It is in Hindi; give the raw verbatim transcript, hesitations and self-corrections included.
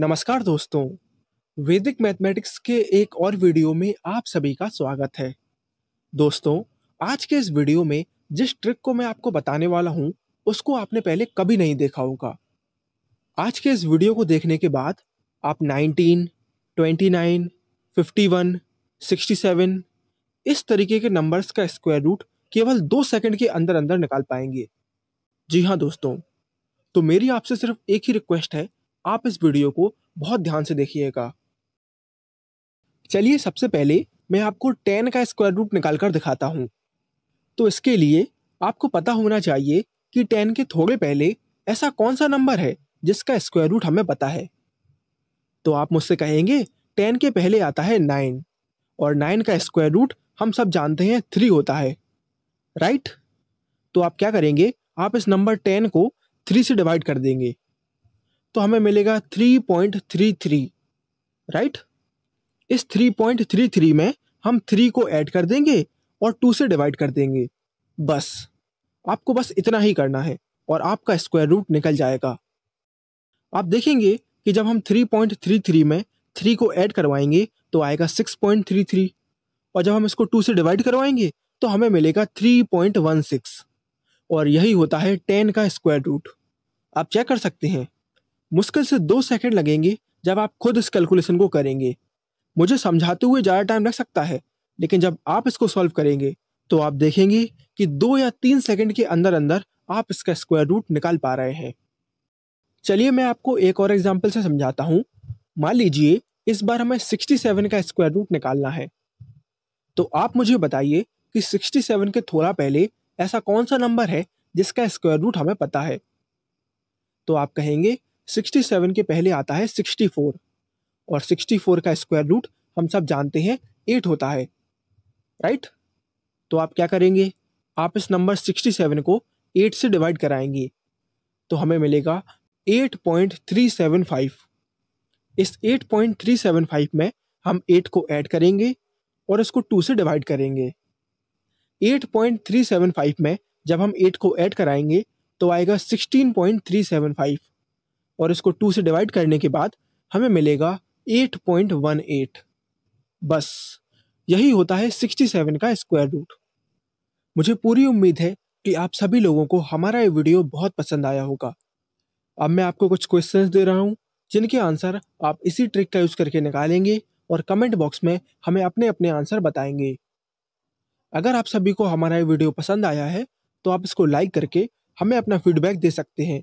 नमस्कार दोस्तों, वैदिक मैथमेटिक्स के एक और वीडियो में आप सभी का स्वागत है। दोस्तों, आज के इस वीडियो में जिस ट्रिक को मैं आपको बताने वाला हूं उसको आपने पहले कभी नहीं देखा होगा। आज के इस वीडियो को देखने के बाद आप उन्नीस, उनतीस, इक्यावन, सड़सठ इस तरीके के नंबर्स का स्क्वायर रूट केवल दो सेकंड के अंदर अंदर निकाल पाएंगे। जी हाँ दोस्तों, तो मेरी आपसे सिर्फ एक ही रिक्वेस्ट है, आप इस वीडियो को बहुत ध्यान से देखिएगा। चलिए, सबसे पहले मैं आपको टेन का स्क्वायर रूट निकालकर दिखाता हूँ। तो इसके लिए आपको पता होना चाहिए कि टेन के थोड़े पहले ऐसा कौन सा नंबर है जिसका स्क्वायर रूट हमें पता है। तो आप मुझसे कहेंगे टेन के पहले आता है नाइन, और नाइन का स्क्वायर रूट हम सब जानते हैं थ्री होता है, राइट। तो आप क्या करेंगे, आप इस नंबर टेन को थ्री से डिवाइड कर देंगे तो हमें मिलेगा three point three three, right. इस थ्री पॉइंट थ्री थ्री में हम थ्री को ऐड कर देंगे और टू से डिवाइड कर देंगे। बस, आपको बस इतना ही करना है और आपका स्क्वायर रूट निकल जाएगा। आप देखेंगे कि जब हम थ्री पॉइंट थ्री थ्री में थ्री को ऐड करवाएंगे तो आएगा सिक्स पॉइंट थ्री थ्री, और जब हम इसको टू से डिवाइड करवाएंगे तो हमें मिलेगा थ्री पॉइंट वन सिक्स, और यही होता है टेन का स्क्वायर रूट। आप चेक कर सकते हैं, मुश्किल से दो सेकंड लगेंगे जब आप खुद इस कैलकुलेशन को करेंगे। मुझे समझाते हुए ज़्यादा टाइम लग सकता है, लेकिन जब आप इसको सॉल्व करेंगे तो आप देखेंगे कि दो या तीन सेकंड के अंदर अंदर आप इसका स्क्वायर रूट निकाल पा रहे हैं। चलिए, मैं आपको एक और एग्जाम्पल से समझाता हूँ। मान लीजिए इस बार हमें सड़सठ का स्क्वायर रूट निकालना है। तो आप मुझे बताइए कि सड़सठ के थोड़ा पहले ऐसा कौन सा नंबर है जिसका स्क्वायर रूट हमें पता है। तो आप कहेंगे सड़सठ के पहले आता है चौंसठ, और चौंसठ का स्क्वायर रूट हम सब जानते हैं आठ होता है, राइट। तो आप क्या करेंगे, आप इस नंबर सड़सठ को आठ से डिवाइड कराएंगे तो हमें मिलेगा आठ पॉइंट थ्री सेवन फाइव। इस आठ पॉइंट थ्री सेवन फाइव में हम आठ को ऐड करेंगे और इसको दो से डिवाइड करेंगे। आठ पॉइंट थ्री सेवन फाइव में जब हम आठ को ऐड कराएंगे तो आएगा सोलह पॉइंट थ्री सेवन फाइव, और इसको दो से डिवाइड करने के बाद हमें मिलेगा आठ पॉइंट वन एट। बस, यही होता है सड़सठ का स्क्वायर रूट। मुझे पूरी उम्मीद है कि आप सभी लोगों को हमारा ये वीडियो बहुत पसंद आया होगा। अब मैं आपको कुछ क्वेश्चंस दे रहा हूँ जिनके आंसर आप इसी ट्रिक का यूज़ करके निकालेंगे और कमेंट बॉक्स में हमें अपने अपने आंसर बताएंगे। अगर आप सभी को हमारा ये वीडियो पसंद आया है तो आप इसको लाइक करके हमें अपना फीडबैक दे सकते हैं।